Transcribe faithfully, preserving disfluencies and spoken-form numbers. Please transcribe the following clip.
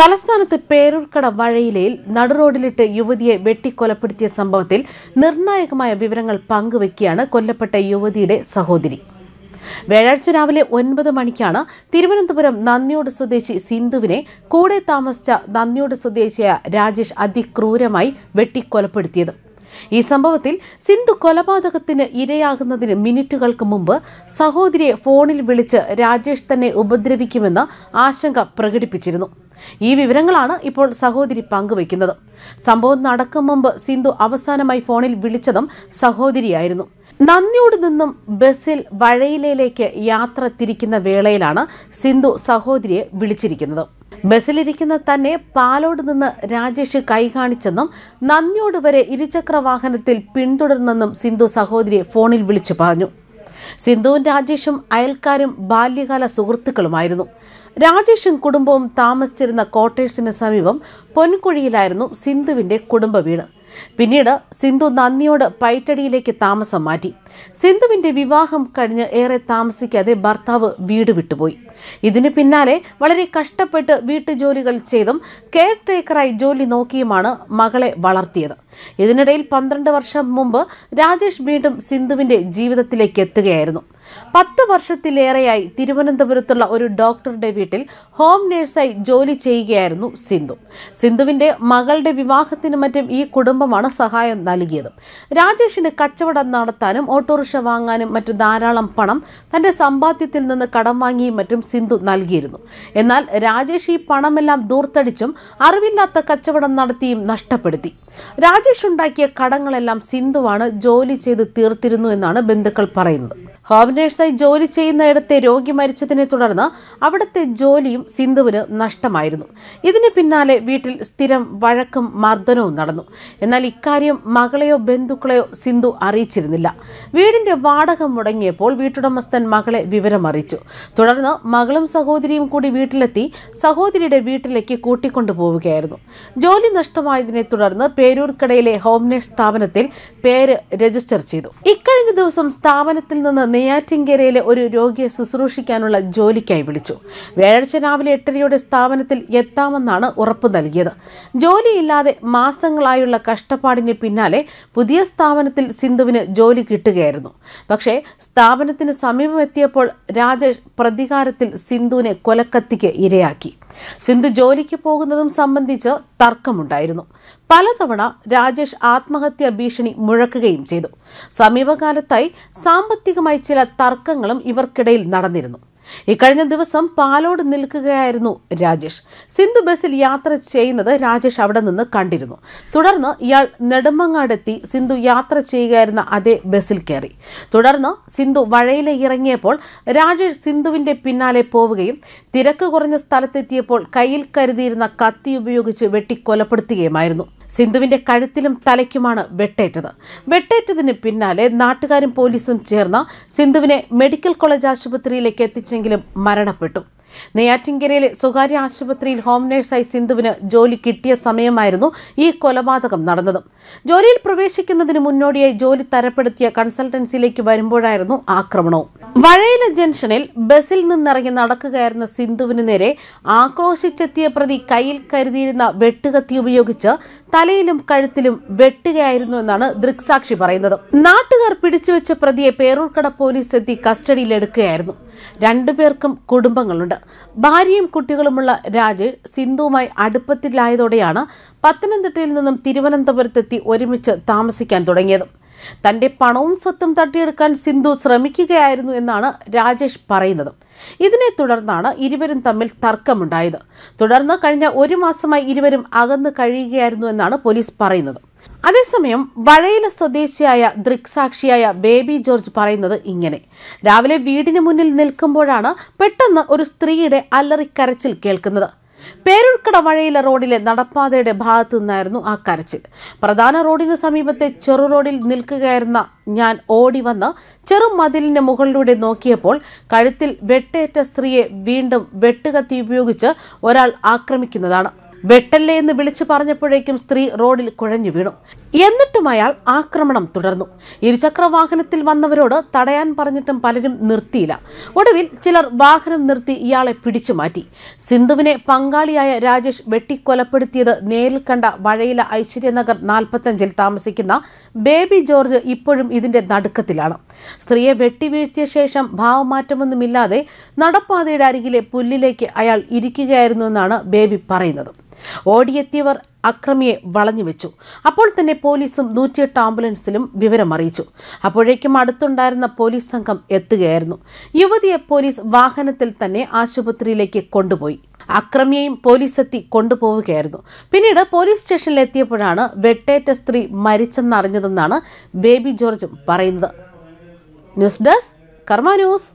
തലസ്ഥാനത്ത് പേരൂർക്കട വഴിയിലേൽ നടുറോഡിലിട്ട് യുവതിയെ വെട്ടിക്കൊലപ്പെടുത്തിയ സംഭവത്തിൽ നിർണായകമായ വിവരങ്ങൾ പങ്കുവെക്കുകയാണ് കൊല്ലപ്പെട്ട യുവതിയുടെ സഹോദരി. വ്യാഴാഴ്ച രാവിലെ ഒൻപത് മണിക്കാണ് തിരുവനന്തപുരം നന്ദിയോട് സ്വദേശി സിന്ധുവിനെ കൂടെ താമസിച്ച നന്ദിയോട് സ്വദേശിയായ രാജേഷ് അതിക്രൂരമായി വെട്ടിക്കൊലപ്പെടുത്തിയത്. ഈ സംഭവത്തിൽ സിന്ധു കൊലപാതകത്തിന് ഇരയാകുന്നതിന് മിനിറ്റുകൾക്ക് മുമ്പ് സഹോദരിയെ ഫോണിൽ വിളിച്ച് രാജേഷ് തന്നെ ഉപദ്രവിക്കുമെന്ന ആശങ്ക പ്രകടിപ്പിച്ചിരുന്നു. ഈ വിവരങ്ങളാണ് ഇപ്പോൾ സഹോദരി പങ്കുവയ്ക്കുന്നത്. സംഭവം നടക്കും മുമ്പ് സിന്ധു അവസാനമായി ഫോണിൽ വിളിച്ചതും സഹോദരിയായിരുന്നു. നന്ദിയോട് നിന്നും ബസ്സിൽ വഴയിലേക്ക് യാത്ര തിരിക്കുന്ന വേളയിലാണ് സിന്ധു സഹോദരിയെ വിളിച്ചിരിക്കുന്നത്. ബസ്സിലിരിക്കുന്ന തന്നെ പാലോട് നിന്ന് രാജേഷ് കൈ കാണിച്ചെന്നും നന്ദിയോട് വരെ ഇരുചക്ര വാഹനത്തിൽ പിന്തുടർന്നെന്നും സിന്ധു സഹോദരിയെ ഫോണിൽ വിളിച്ചു പറഞ്ഞു. സിന്ധുവും രാജേഷും അയൽക്കാരും ബാല്യകാല സുഹൃത്തുക്കളുമായിരുന്നു. രാജേഷും കുടുംബവും താമസിച്ചിരുന്ന ക്വാർട്ടേഴ്സിന് സമീപം പൊൻകുഴിയിലായിരുന്നു സിന്ധുവിൻ്റെ കുടുംബ വീട്. പിന്നീട് സിന്ധു നന്ദിയോട് പൈറ്റടിയിലേക്ക് താമസം മാറ്റി. സിന്ധുവിൻ്റെ വിവാഹം കഴിഞ്ഞ് ഏറെ താമസിക്കാതെ ഭർത്താവ് വീട് വിട്ടുപോയി. ഇതിന് പിന്നാലെ വളരെ കഷ്ടപ്പെട്ട് വീട്ടുജോലികൾ ചെയ്തും കെയർ ടേക്കറായി ജോലി നോക്കിയുമാണ് മകളെ വളർത്തിയത്. ഇതിനിടയിൽ പന്ത്രണ്ട് വർഷം മുമ്പ് രാജേഷ് വീണ്ടും സിന്ധുവിൻ്റെ ജീവിതത്തിലേക്ക് എത്തുകയായിരുന്നു. പത്ത് വർഷത്തിലേറെയായി തിരുവനന്തപുരത്തുള്ള ഒരു ഡോക്ടറുടെ വീട്ടിൽ ഹോം നേഴ്സായി ജോലി ചെയ്യുകയായിരുന്നു സിന്ധു. സിന്ധുവിൻ്റെ മകളുടെ വിവാഹത്തിനും മറ്റും ഈ കുടുംബമാണ് സഹായം നൽകിയത്. രാജേഷിന് കച്ചവടം നടത്താനും ഓട്ടോറിക്ഷ വാങ്ങാനും മറ്റു ധാരാളം പണം തൻ്റെ സമ്പാദ്യത്തിൽ നിന്ന് കടം വാങ്ങിയും മറ്റും സിന്ധു നൽകിയിരുന്നു. എന്നാൽ രാജേഷ് ഈ പണമെല്ലാം ദൂർത്തടിച്ചും അറിവില്ലാത്ത കച്ചവടം നടത്തിയും നഷ്ടപ്പെടുത്തി. രാജേഷ് ഉണ്ടാക്കിയ കടങ്ങളെല്ലാം സിന്ധുവാണ് ജോലി ചെയ്ത് തീർത്തിരുന്നു എന്നാണ് ബന്ധുക്കൾ പറയുന്നത്. ഹോം നേഴ്സായി ജോലി ചെയ്യുന്നയിടത്തെ രോഗി മരിച്ചതിനെ തുടർന്ന് അവിടുത്തെ ജോലിയും സിന്ധുവിന് നഷ്ടമായിരുന്നു. ഇതിന് പിന്നാലെ വീട്ടിൽ സ്ഥിരം വഴക്കും മർദ്ദനവും നടന്നു. എന്നാൽ ഇക്കാര്യം മകളെയോ ബന്ധുക്കളെയോ സിന്ധു അറിയിച്ചിരുന്നില്ല. വീടിൻ്റെ വാടക മുടങ്ങിയപ്പോൾ വീട്ടുടമസ്ഥൻ മകളെ വിവരമറിയിച്ചു. തുടർന്ന് മകളും സഹോദരിയും കൂടി വീട്ടിലെത്തി സഹോദരിയുടെ വീട്ടിലേക്ക് കൂട്ടിക്കൊണ്ടുപോവുകയായിരുന്നു. ജോലി നഷ്ടമായതിനെ തുടർന്ന് പേരൂർക്കടയിലെ ഹോം നേഴ്സ് സ്ഥാപനത്തിൽ പേര് രജിസ്റ്റർ ചെയ്തു. ഇക്കഴിഞ്ഞ ദിവസം സ്ഥാപനത്തിൽ നിന്ന് നെയ്യാറ്റിൻകരയിലെ ഒരു രോഗിയെ ശുശ്രൂഷിക്കാനുള്ള ജോലിക്കായി വിളിച്ചു. വ്യാഴാഴ്ച രാവിലെ എട്ടരയോടെ സ്ഥാപനത്തിൽ എത്താമെന്നാണ് ഉറപ്പ് നൽകിയത്. ജോലിയില്ലാതെ മാസങ്ങളായുള്ള കഷ്ടപ്പാടിന് പിന്നാലെ പുതിയ സ്ഥാപനത്തിൽ സിന്ധുവിന് ജോലി കിട്ടുകയായിരുന്നു. പക്ഷേ സ്ഥാപനത്തിന് സമീപമെത്തിയപ്പോൾ രാജേഷ് പ്രതികാരത്തിൽ സിന്ധുവിനെ കൊലക്കത്തിക്ക് ഇരയാക്കി. സിന്ധു ജോലിക്ക് പോകുന്നതും സംബന്ധിച്ച് തർക്കമുണ്ടായിരുന്നു. പലതവണ രാജേഷ് ആത്മഹത്യാ ഭീഷണി മുഴക്കുകയും ചെയ്തു. സമീപകാലത്തായി സാമ്പത്തികമായി ചില തർക്കങ്ങളും ഇവർക്കിടയിൽ നടന്നിരുന്നു. ഇക്കഴിഞ്ഞ ദിവസം പാലോട് നിൽക്കുകയായിരുന്നു രാജേഷ്. സിന്ധു ബസ്സിൽ യാത്ര ചെയ്യുന്നത് രാജേഷ് അവിടെ നിന്ന് കണ്ടിരുന്നു. തുടർന്ന് ഇയാൾ നെടുമങ്ങാടെത്തി സിന്ധു യാത്ര ചെയ്യുകയായിരുന്ന അതേ ബസ്സിൽ കയറി. തുടർന്ന് സിന്ധു വഴയിലെ ഇറങ്ങിയപ്പോൾ രാജേഷ് സിന്ധുവിൻ്റെ പിന്നാലെ പോവുകയും തിരക്ക് കുറഞ്ഞ സ്ഥലത്തെത്തിയപ്പോൾ കയ്യിൽ കരുതിയിരുന്ന കത്തി ഉപയോഗിച്ച് വെട്ടിക്കൊലപ്പെടുത്തുകയുമായിരുന്നു. സിന്ധുവിന്റെ കഴുത്തിലും തലയ്ക്കുമാണ് വെട്ടേറ്റത്. വെട്ടേറ്റതിന് പിന്നാലെ നാട്ടുകാരും പോലീസും ചേർന്ന് സിന്ധുവിനെ മെഡിക്കൽ കോളേജ് ആശുപത്രിയിലേക്ക് എത്തിച്ചെങ്കിലും മരണപ്പെട്ടു. നെയ്യാറ്റിൻകരയിലെ സ്വകാര്യ ആശുപത്രിയിൽ ഹോം നേഴ്സായി സിന്ധുവിന് ജോലി കിട്ടിയ സമയമായിരുന്നു ഈ കൊലപാതകം നടന്നത്. ജോലിയിൽ പ്രവേശിക്കുന്നതിന് മുന്നോടിയായി ജോലി തരപ്പെടുത്തിയ കൺസൾട്ടൻസിയിലേക്ക് വരുമ്പോഴായിരുന്നു ആക്രമണവും. വഴയില ജംഗ്ഷനിൽ ബസ്സിൽ നിന്നിറങ്ങി നടക്കുകയായിരുന്ന സിന്ധുവിന് നേരെ ആക്രോശിച്ചെത്തിയ പ്രതി കയ്യിൽ കരുതിയിരുന്ന വെട്ടുകത്തി ഉപയോഗിച്ച് തലയിലും കഴുത്തിലും വെട്ടുകയായിരുന്നു എന്നാണ് ദൃക്സാക്ഷി പറയുന്നത്. നാട്ടുകാർ പിടിച്ചുവെച്ച പ്രതിയെ പേരൂർക്കട പോലീസ് എത്തി കസ്റ്റഡിയിലെടുക്കുകയായിരുന്നു. രണ്ടുപേർക്കും കുടുംബങ്ങളുണ്ട്. ഭാര്യയും കുട്ടികളുമുള്ള രാജേഷ് സിന്ധുവുമായി അടുപ്പത്തിലായതോടെയാണ് പത്തനംതിട്ടയിൽ നിന്നും തിരുവനന്തപുരത്തെത്തി ഒരുമിച്ച് താമസിക്കാൻ തുടങ്ങിയത്. തന്റെ പണവും സ്വത്തും തട്ടിയെടുക്കാൻ സിന്ധു ശ്രമിക്കുകയായിരുന്നു എന്നാണ് രാജേഷ് പറയുന്നത്. ഇതിനെ തുടർന്നാണ് ഇരുവരും തമ്മിൽ തർക്കമുണ്ടായത്. തുടർന്ന് കഴിഞ്ഞ ഒരു മാസമായി ഇരുവരും അകന്നു കഴിയുകയായിരുന്നു എന്നാണ് പോലീസ് പറയുന്നത്. അതേസമയം വഴയില സ്വദേശിയായ ദൃക്സാക്ഷിയായ ബേബി ജോർജ് പറയുന്നത് ഇങ്ങനെ: രാവിലെ വീടിന് മുന്നിൽ നിൽക്കുമ്പോഴാണ് പെട്ടെന്ന് ഒരു സ്ത്രീയുടെ അലറിക്കരച്ചിൽ കേൾക്കുന്നത്. പേരൂർക്കട വഴയില റോഡിലെ നടപ്പാതയുടെ ഭാഗത്തു നിന്നായിരുന്നു ആ കരച്ചിൽ. പ്രധാന റോഡിന് സമീപത്തെ ചെറു റോഡിൽ നിൽക്കുകയായിരുന്ന ഞാൻ ഓടി വന്ന് ചെറു മതിലിന് മുകളിലൂടെ നോക്കിയപ്പോൾ കഴുത്തിൽ വെട്ടേറ്റ സ്ത്രീയെ വീണ്ടും വെട്ടുകത്തി ഉപയോഗിച്ച് ഒരാൾ ആക്രമിക്കുന്നതാണ്. വെട്ടല്ലേ എന്ന് വിളിച്ചു പറഞ്ഞപ്പോഴേക്കും സ്ത്രീ റോഡിൽ കുഴഞ്ഞു വീണു. എന്നിട്ടും അയാൾ ആക്രമണം തുടർന്നു. ഇരുചക്ര വാഹനത്തിൽ വന്നവരോട് തടയാൻ പറഞ്ഞിട്ടും പലരും നിർത്തിയില്ല. ഒടുവിൽ ചിലർ വാഹനം നിർത്തി ഇയാളെ പിടിച്ചു മാറ്റി. സിന്ധുവിനെ പങ്കാളിയായ രാജേഷ് വെട്ടിക്കൊലപ്പെടുത്തിയത് നേരിൽ കണ്ട വഴയില ഐശ്വര്യനഗർ നാൽപ്പത്തഞ്ചിൽ താമസിക്കുന്ന ബേബി ജോർജ് ഇപ്പോഴും ഇതിന്റെ നടുക്കത്തിലാണ്. സ്ത്രീയെ വെട്ടിവീഴ്ത്തിയ ശേഷം ഭാവമാറ്റമൊന്നുമില്ലാതെ നടപ്പാതയുടെ അരികിലെ പുല്ലിലേക്ക് അയാൾ ഇരിക്കുകയായിരുന്നുവെന്നാണ് ബേബി പറയുന്നത്. ഓടിയെത്തിയവർ അക്രമിയെ വളഞ്ഞു വെച്ചു. അപ്പോൾ തന്നെ പോലീസും നൂറ്റിയെട്ട് ആംബുലൻസിലും വിവരം അറിയിച്ചു. അപ്പോഴേക്കും അടുത്തുണ്ടായിരുന്ന പോലീസ് സംഘം എത്തുകയായിരുന്നു. യുവതിയെ പോലീസ് വാഹനത്തിൽ തന്നെ ആശുപത്രിയിലേക്ക് കൊണ്ടുപോയി. അക്രമിയെയും പോലീസെത്തി കൊണ്ടുപോവുകയായിരുന്നു. പിന്നീട് പോലീസ് സ്റ്റേഷനിലെത്തിയപ്പോഴാണ് വെട്ടേറ്റ സ്ത്രീ മരിച്ചെന്നറിഞ്ഞതെന്നാണ് ബേബി ജോർജ് പറയുന്നത്. News desk Karma news.